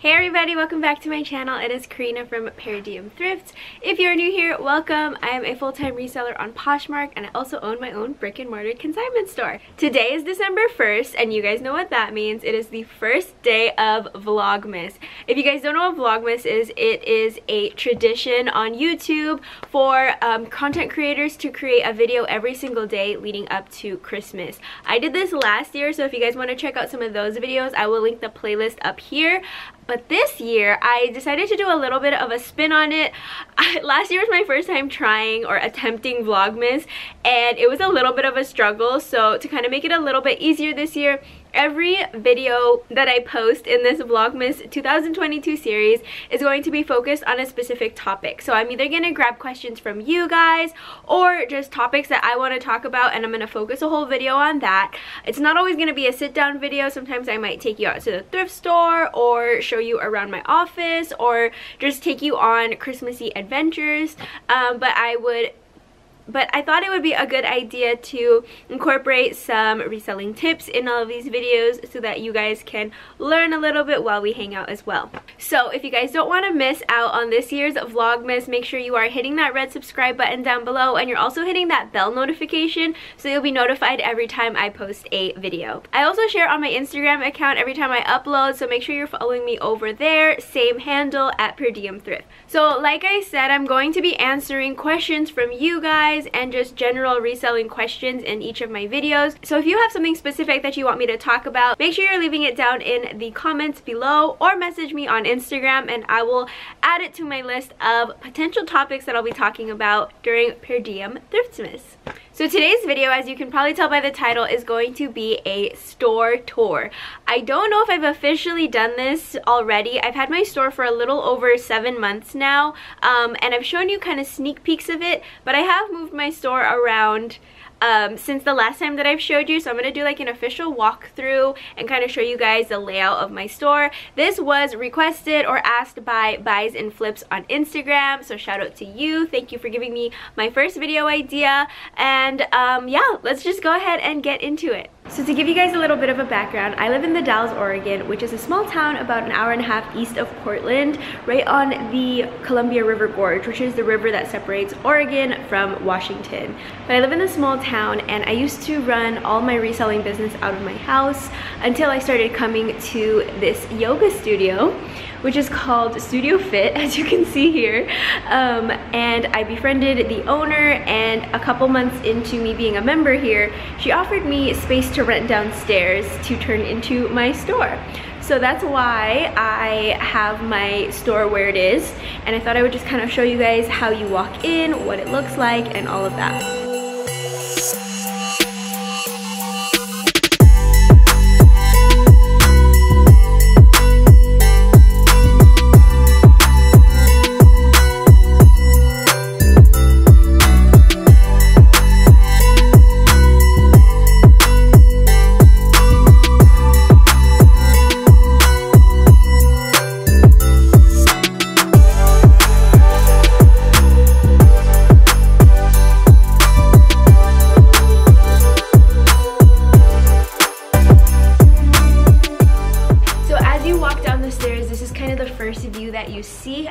Hey everybody, welcome back to my channel. It is Karina from Per Diem Thrifts. If you're new here, welcome. I am a full-time reseller on Poshmark and I also own my own brick and mortar consignment store. Today is December 1st and you guys know what that means. It is the first day of Vlogmas. If you guys don't know what Vlogmas is, it is a tradition on YouTube for content creators to create a video every single day leading up to Christmas. I did this last year, so if you guys want to check out some of those videos, I will link the playlist up here. But this year, I decided to do a little bit of a spin on it. Last year was my first time trying or attempting Vlogmas, and it was a little bit of a struggle. So to kind of make it a little bit easier this year, every video that I post in this Vlogmas 2022 series is going to be focused on a specific topic. So I'm either going to grab questions from you guys or just topics that I want to talk about, and I'm going to focus a whole video on that. It's not always going to be a sit-down video. Sometimes I might take you out to the thrift store or show you around my office or just take you on Christmassy adventures. But I thought it would be a good idea to incorporate some reselling tips in all of these videos so that you guys can learn a little bit while we hang out as well. So if you guys don't want to miss out on this year's Vlogmas, make sure you are hitting that red subscribe button down below, and you're also hitting that bell notification so you'll be notified every time I post a video. I also share on my Instagram account every time I upload, so make sure you're following me over there, same handle at Per Diem Thrift. So like I said, I'm going to be answering questions from you guys and just general reselling questions in each of my videos. So if you have something specific that you want me to talk about, make sure you're leaving it down in the comments below or message me on Instagram, and I will add it to my list of potential topics that I'll be talking about during Per Diem Thriftsmas. So today's video, as you can probably tell by the title, is going to be a store tour. I don't know if I've officially done this already. I've had my store for a little over 7 months now, and I've shown you kind of sneak peeks of it, but I have moved my store around since the last time that I've showed you, so I'm going to do like an official walkthrough and kind of show you guys the layout of my store. This was requested or asked by Buys and Flips on Instagram, so shout out to you. Thank you for giving me my first video idea, and yeah, let's just go ahead and get into it. So to give you guys a little bit of a background, I live in the Dalles, Oregon, which is a small town about an hour and a half east of Portland, right on the Columbia River Gorge, which is the river that separates Oregon from Washington. But I live in a small town, and I used to run all my reselling business out of my house until I started coming to this yoga studio, which is called Studio Fit, as you can see here. And I befriended the owner, and a couple months into me being a member here, she offered me space to rent downstairs to turn into my store. So that's why I have my store where it is, and I thought I would just kind of show you guys how you walk in, what it looks like, and all of that.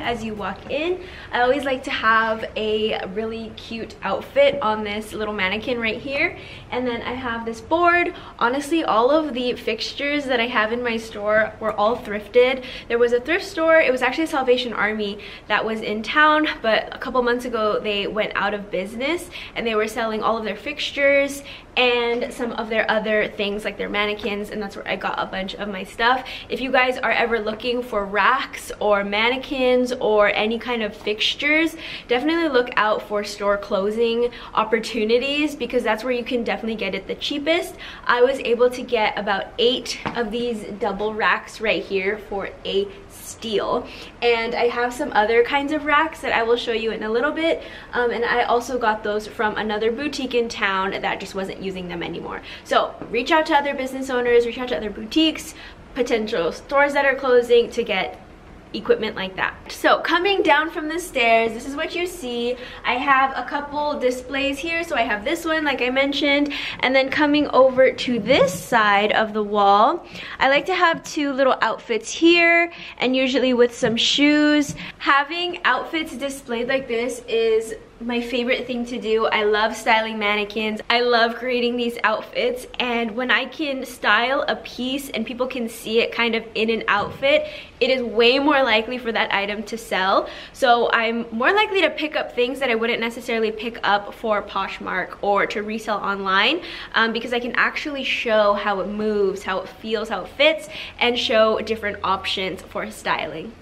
As you walk in, I always like to have a really cute outfit on this little mannequin right here, and then I have this board. Honestly, all of the fixtures that I have in my store were all thrifted. There was a thrift store, it was actually Salvation Army, that was in town, but a couple months ago they went out of business, and they were selling all of their fixtures and some of their other things like their mannequins, and that's where I got a bunch of my stuff. If you guys are ever looking for racks or mannequins or any kind of fixtures, definitely look out for store closing opportunities, because that's where you can definitely get it the cheapest. I was able to get about 8 of these double racks right here for a steal, and I have some other kinds of racks that I will show you in a little bit, and I also got those from another boutique in town that just wasn't using them anymore. So reach out to other business owners, reach out to other boutiques, potential stores that are closing to get equipment like that. So coming down from the stairs, this is what you see. I have a couple displays here. So I have this one, like I mentioned, and then coming over to this side of the wall, I like to have two little outfits here and usually with some shoes. Having outfits displayed like this is my favorite thing to do. I love styling mannequins. I love creating these outfits, and when I can style a piece and people can see it kind of in an outfit, it is way more likely for that item to sell. So I'm more likely to pick up things that I wouldn't necessarily pick up for Poshmark or to resell online, because I can actually show how it moves, how it feels, how it fits, and show different options for styling.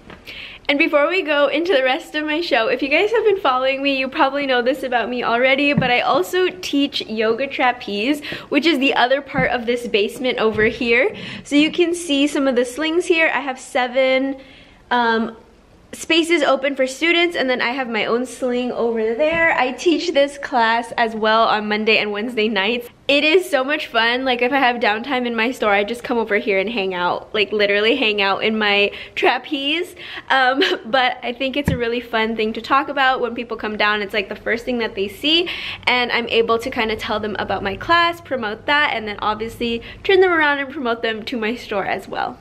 And before we go into the rest of my show, if you guys have been following me, you probably know this about me already, but I also teach yoga trapeze, which is the other part of this basement over here. So you can see some of the slings here. I have 7 spaces open for students, and then I have my own sling over there. I teach this class as well on Monday and Wednesday nights. It is so much fun. Like, if I have downtime in my store, I just come over here and hang out, like literally hang out in my trapeze. But I think it's a really fun thing to talk about. When people come down, it's like the first thing that they see, and I'm able to kind of tell them about my class, promote that, and then obviously turn them around and promote them to my store as well.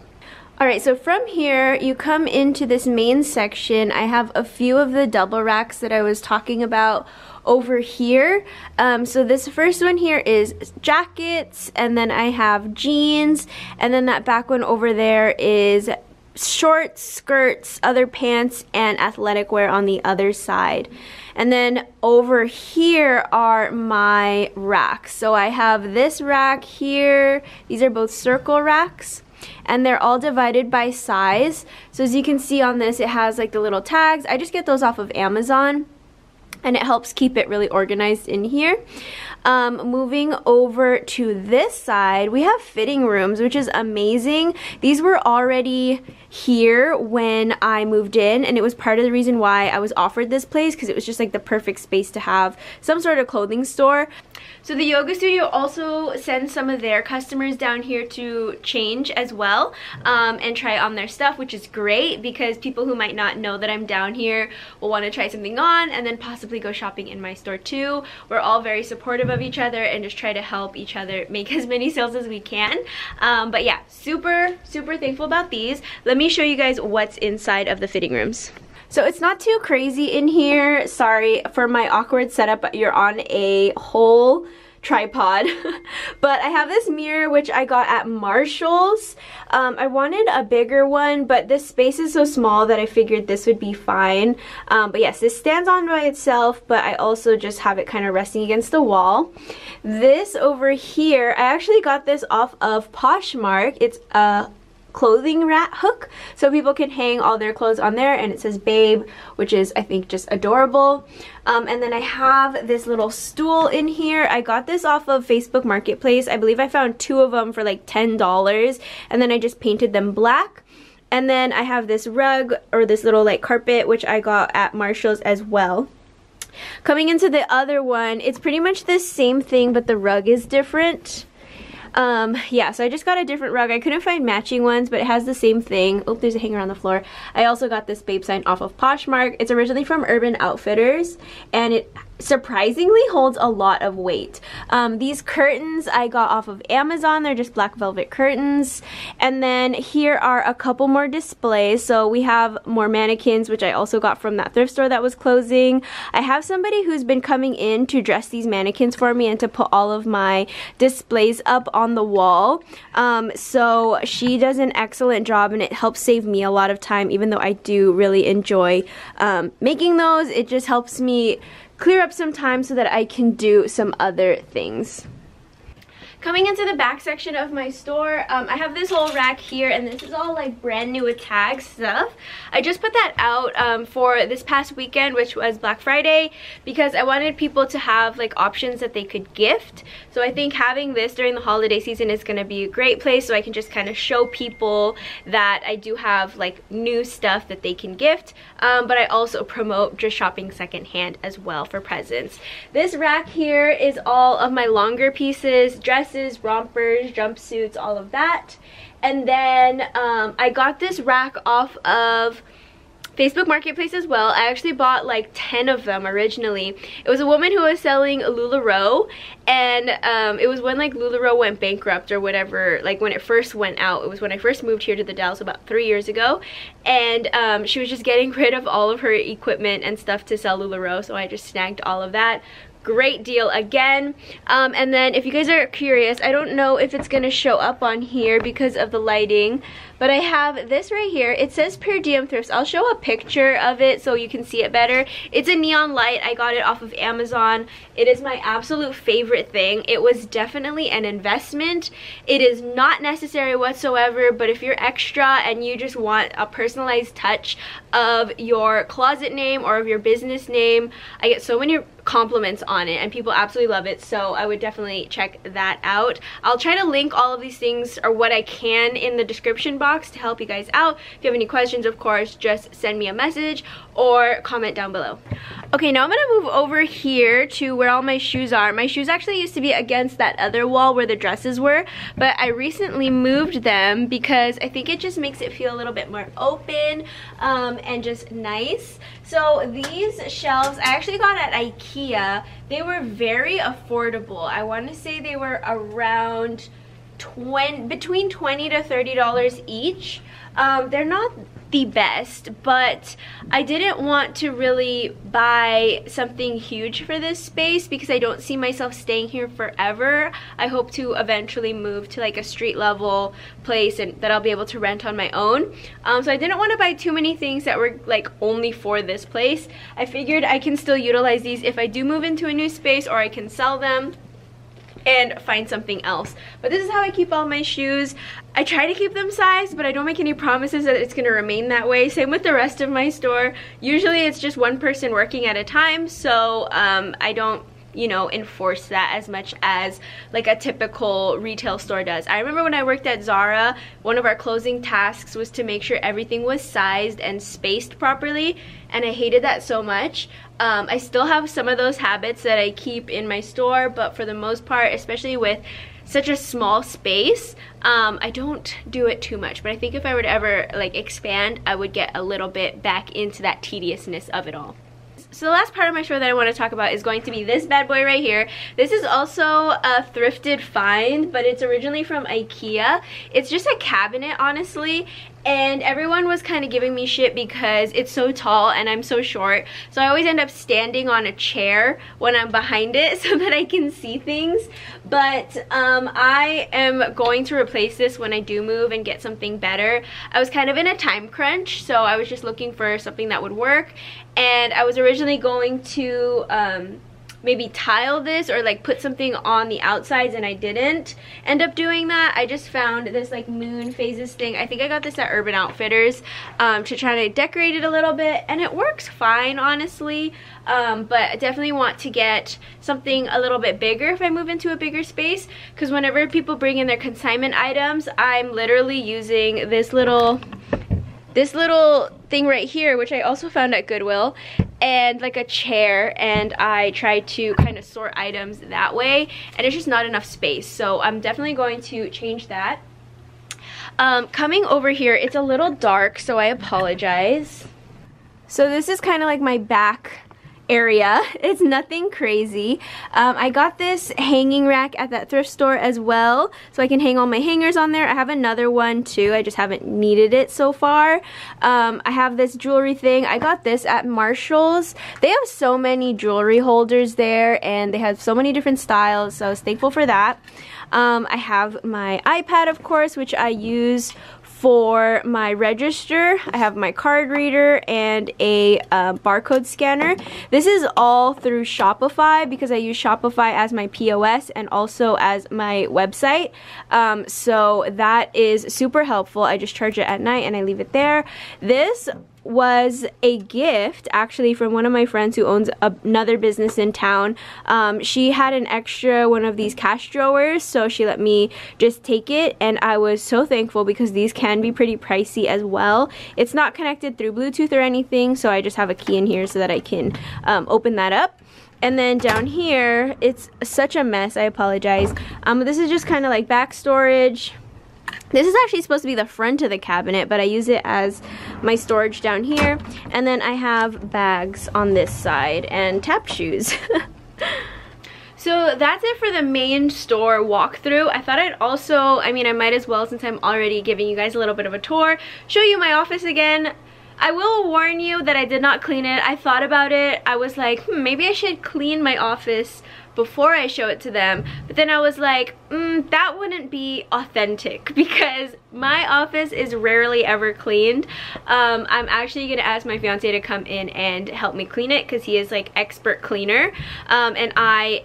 Alright, so from here, you come into this main section. I have a few of the double racks that I was talking about over here. So this first one here is jackets, and then I have jeans, and then that back one over there is shorts, skirts, other pants, and athletic wear on the other side. And then over here are my racks. So I have this rack here. These are both circle racks, and they're all divided by size. So as you can see on this, it has like the little tags. I just get those off of Amazon, and it helps keep it really organized in here. Moving over to this side, we have fitting rooms, which is amazing. These were already here when I moved in, and it was part of the reason why I was offered this place, because it was just like the perfect space to have some sort of clothing store. So the yoga studio also sends some of their customers down here to change as well, and try on their stuff, which is great because people who might not know that I'm down here will want to try something on and then possibly go shopping in my store too. We're all very supportive of each other and just try to help each other make as many sales as we can. But yeah, super thankful about these. Let me show you guys what's inside of the fitting rooms. So it's not too crazy in here. Sorry for my awkward setup, but you're on a whole tripod. But I have this mirror, which I got at Marshall's. I wanted a bigger one, but this space is so small that I figured this would be fine. But yes, this stands on by itself, but I also just have it kind of resting against the wall. This over here, I actually got this off of Poshmark. It's a clothing rat hook, so people can hang all their clothes on there, and it says babe, which is, I think, just adorable. And then I have this little stool in here. I got this off of Facebook Marketplace. I believe I found 2 of them for like $10, and then I just painted them black. And then I have this rug, or this little like carpet, which I got at Marshall's as well. Coming into the other one, it's pretty much the same thing, but the rug is different. Yeah, so I just got a different rug. I couldn't find matching ones, but it has the same thing. Oh, there's a hanger on the floor. I also got this babe sign off of Poshmark. It's originally from Urban Outfitters, and it surprisingly holds a lot of weight. These curtains I got off of Amazon. They're just black velvet curtains. And then here are a couple more displays. So we have more mannequins, which I also got from that thrift store that was closing. I have somebody who's been coming in to dress these mannequins for me and to put all of my displays up on the wall. So she does an excellent job, and it helps save me a lot of time, even though I do really enjoy making those. It just helps me clear up some time so that I can do some other things. Coming into the back section of my store, I have this whole rack here, and this is all like brand new with tag stuff. I just put that out for this past weekend, which was Black Friday, because I wanted people to have like options that they could gift. So I think having this during the holiday season is going to be a great place, so I can just kind of show people that I do have like new stuff that they can gift, but I also promote just shopping secondhand as well for presents. This rack here is all of my longer pieces, dresses, rompers, jumpsuits, all of that. And then I got this rack off of Facebook Marketplace as well. I actually bought like 10 of them originally. It was a woman who was selling LuLaRoe, and it was when like LuLaRoe went bankrupt or whatever, like when it first went out. It was when I first moved here to the Dalles about 3 years ago, and she was just getting rid of all of her equipment and stuff to sell LuLaRoe, so I just snagged all of that. Great deal again. And then if you guys are curious, I don't know if it's gonna show up on here because of the lighting, but I have this right here. It says Per Diem Thrifts. I'll show a picture of it so you can see it better. It's a neon light. I got it off of Amazon. It is my absolute favorite thing. It was definitely an investment. It is not necessary whatsoever, but if you're extra and you just want a personalized touch of your closet name or of your business name, I get so many compliments on it and people absolutely love it, so I would definitely check that out. I'll try to link all of these things, or what I can, in the description box to help you guys out. If you have any questions, of course, just send me a message or comment down below. Okay, now I'm gonna move over here to where all my shoes are. My shoes actually used to be against that other wall where the dresses were, but I recently moved them because I think it just makes it feel a little bit more open and just nice. So these shelves I actually got at IKEA. They were very affordable. I want to say they were around between $20 to $30 each. They're not the best, but I didn't want to really buy something huge for this space because I don't see myself staying here forever. I hope to eventually move to like a street level place and that I'll be able to rent on my own. So I didn't want to buy too many things that were like only for this place. I figured I can still utilize these if I do move into a new space, or I can sell them and find something else. But this is how I keep all my shoes. I try to keep them sized, but I don't make any promises that it's gonna remain that way. Same with the rest of my store. Usually it's just one person working at a time, so I don't, you know, enforce that as much as like a typical retail store does. I remember when I worked at Zara, one of our closing tasks was to make sure everything was sized and spaced properly, and I hated that so much. I still have some of those habits that I keep in my store, but for the most part, especially with such a small space, I don't do it too much. But I think if I were to ever like expand, I would get a little bit back into that tediousness of it all. So the last part of my store that I want to talk about is going to be this bad boy right here. This is also a thrifted find, but it's originally from IKEA. It's just a cabinet, honestly, and everyone was kind of giving me shit because it's so tall and I'm so short, so I always end up standing on a chair when I'm behind it so that I can see things. But I am going to replace this when I do move and get something better. I was kind of in a time crunch, so I was just looking for something that would work, and I was originally going to maybe tile this or like put something on the outsides, and I didn't end up doing that. I just found this like moon phases thing. I think I got this at Urban Outfitters to try to decorate it a little bit, and it works fine, honestly. But I definitely want to get something a little bit bigger if I move into a bigger space, because whenever people bring in their consignment items, I'm literally using this little thing right here, which I also found at Goodwill, and like a chair, and I try to kind of sort items that way, and it's just not enough space, so I'm definitely going to change that. Coming over here, it's a little dark, so I apologize. So this is kind of like my back area. It's nothing crazy. I got this hanging rack at that thrift store as well, so I can hang all my hangers on there. I have another one too, I just haven't needed it so far. I have this jewelry thing. I got this at Marshall's. They have so many jewelry holders there, and they have so many different styles, so I was thankful for that. I have my iPad, of course, which I use for my register. I have my card reader and a barcode scanner. This is all through Shopify because I use Shopify as my POS and also as my website. So that is super helpful. I just charge it at night and I leave it there. This was a gift actually from one of my friends who owns another business in town. She had an extra one of these cash drawers, so she let me just take it, and I was so thankful because these can be pretty pricey as well. It's not connected through Bluetooth or anything, so I just have a key in here so that I can open that up. And then down here, it's such a mess, I apologize. This is just kind of like back storage. This is actually supposed to be the front of the cabinet, but I use it as my storage down here. And then I have bags on this side and tap shoes. So that's it for the main store walkthrough. I thought I'd also, I mean, I might as well, since I'm already giving you guys a little bit of a tour, show you my office again. I will warn you that I did not clean it. I thought about it. I was like, maybe I should clean my office before I show it to them. But then I was like, that wouldn't be authentic because my office is rarely ever cleaned. I'm actually gonna ask my fiance to come in and help me clean it because he is like expert cleaner, and I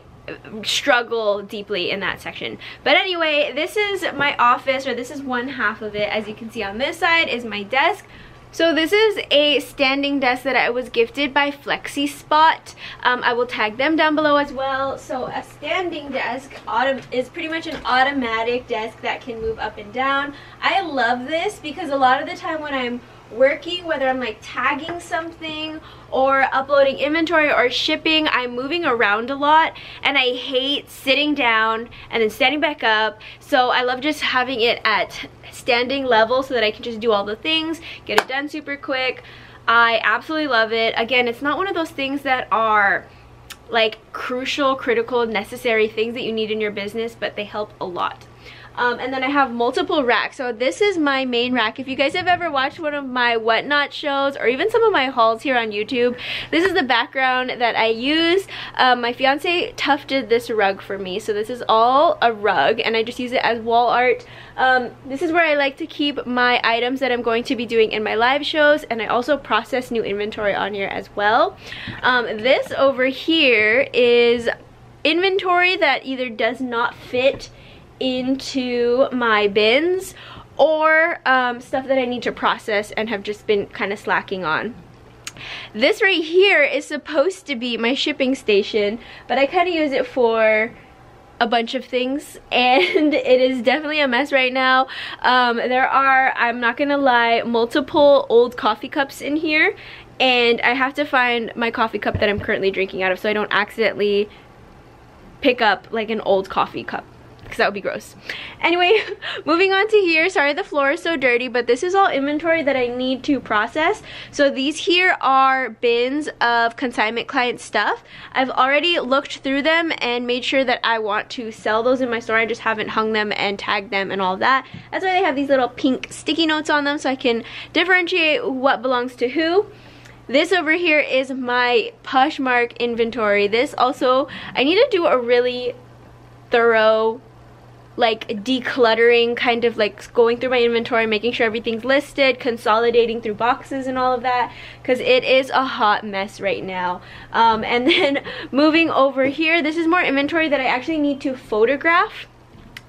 struggle deeply in that section. But anyway, this is my office, or this is one half of it. As you can see on this side is my desk. So this is a standing desk that I was gifted by FlexiSpot. I will tag them down below as well. So a standing desk is pretty much an automatic desk that can move up and down. I love this because a lot of the time when I'm working, whether I'm like tagging something or uploading inventory or shipping, I'm moving around a lot and I hate sitting down and then standing back up. So I love just having it at standing level so that I can just do all the things, get it done super quick. I absolutely love it. Again, it's not one of those things that are like crucial, critical, necessary things that you need in your business, but they help a lot. And then I have multiple racks. So this is my main rack. If you guys have ever watched one of my WHATNOT shows or even some of my hauls here on YouTube, this is the background that I use. My fiance tufted this rug for me. So this is all a rug and I just use it as wall art. This is where I like to keep my items that I'm going to be doing in my live shows, and I also process new inventory on here as well. This over here is inventory that either does not fit into my bins or stuff that I need to process and have just been kind of slacking on. This right here is supposed to be my shipping station, but I kind of use it for a bunch of things and it is definitely a mess right now. There are, I'm not gonna lie, multiple old coffee cups in here, and I have to find my coffee cup that I'm currently drinking out of so I don't accidentally pick up like an old coffee cup, because that would be gross. Anyway, moving on to here. Sorry the floor is so dirty, but this is all inventory that I need to process. So these here are bins of consignment client stuff. I've already looked through them and made sure that I want to sell those in my store. I just haven't hung them and tagged them and all that. That's why they have these little pink sticky notes on them so I can differentiate what belongs to who. This over here is my Poshmark inventory. This also, I need to do a really thorough like decluttering, kind of like going through my inventory, making sure everything's listed, consolidating through boxes and all of that, because it is a hot mess right now. And then moving over here, this is more inventory that I actually need to photograph.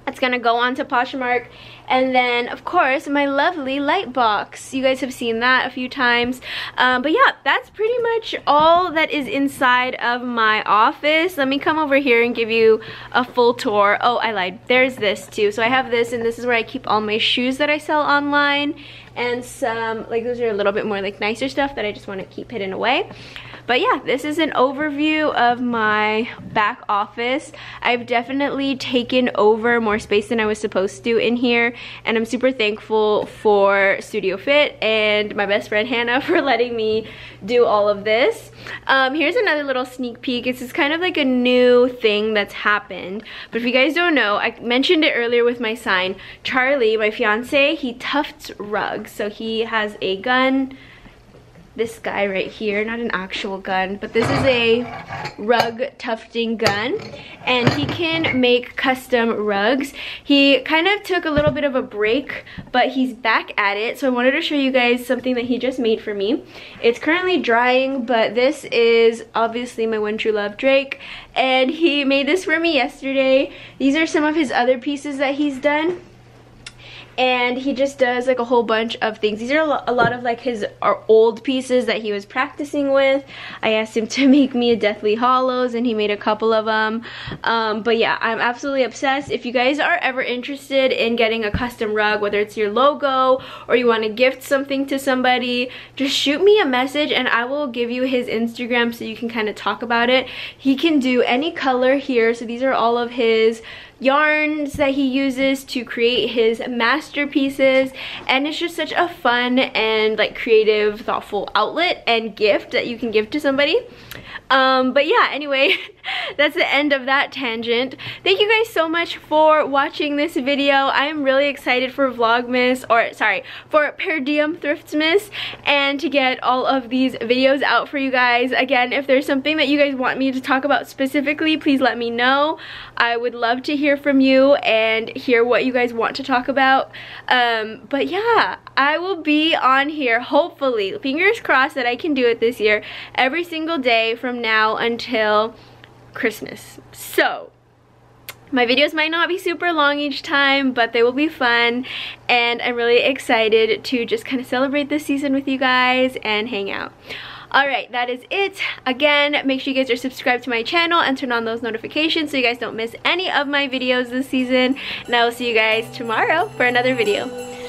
It's gonna go on to Poshmark. And then of course my lovely light box, you guys have seen that a few times. But yeah, that's pretty much all that is inside of my office. Let me come over here and give you a full tour. Oh, I lied, there's this too. So I have this, and this is where I keep all my shoes that I sell online, and some, like, those are a little bit more like nicer stuff that I just want to keep hidden away. But yeah, this is an overview of my back office. I've definitely taken over more space than I was supposed to in here, and I'm super thankful for Studio Fit and my best friend Hannah for letting me do all of this. Here's another little sneak peek. This is kind of like a new thing that's happened, but if you guys don't know, I mentioned it earlier with my sign. Charlie, my fiance, he tufts rugs, so he has a gun. This guy right here, not an actual gun, but this is a rug tufting gun, and he can make custom rugs. He kind of took a little bit of a break, but he's back at it. So I wanted to show you guys something that he just made for me. It's currently drying, but this is obviously my one true love, Drake, and he made this for me yesterday. These are some of his other pieces that he's done. And he just does like a whole bunch of things. These are a lot of like his old pieces that he was practicing with. I asked him to make me a Deathly Hallows and he made a couple of them. But yeah, I'm absolutely obsessed. If you guys are ever interested in getting a custom rug, whether it's your logo or you want to gift something to somebody, just shoot me a message and I will give you his Instagram so you can kind of talk about it. He can do any color here. So these are all of his yarns that he uses to create his masterpieces, and it's just such a fun and like creative, thoughtful outlet and gift that you can give to somebody. But yeah, anyway, that's the end of that tangent. Thank you guys so much for watching this video. I'm really excited for Vlogmas, or sorry, for Per Diem Thriftsmas, and to get all of these videos out for you guys. Again, if there's something that you guys want me to talk about specifically, please let me know. I would love to hear from you and hear what you guys want to talk about. But yeah, I will be on here, hopefully, fingers crossed that I can do it this year, every single day from now until Christmas. So my videos might not be super long each time, but they will be fun, and I'm really excited to just kind of celebrate this season with you guys and hang out. Alright, that is it. Again, make sure you guys are subscribed to my channel and turn on those notifications so you guys don't miss any of my videos this season, and I will see you guys tomorrow for another video.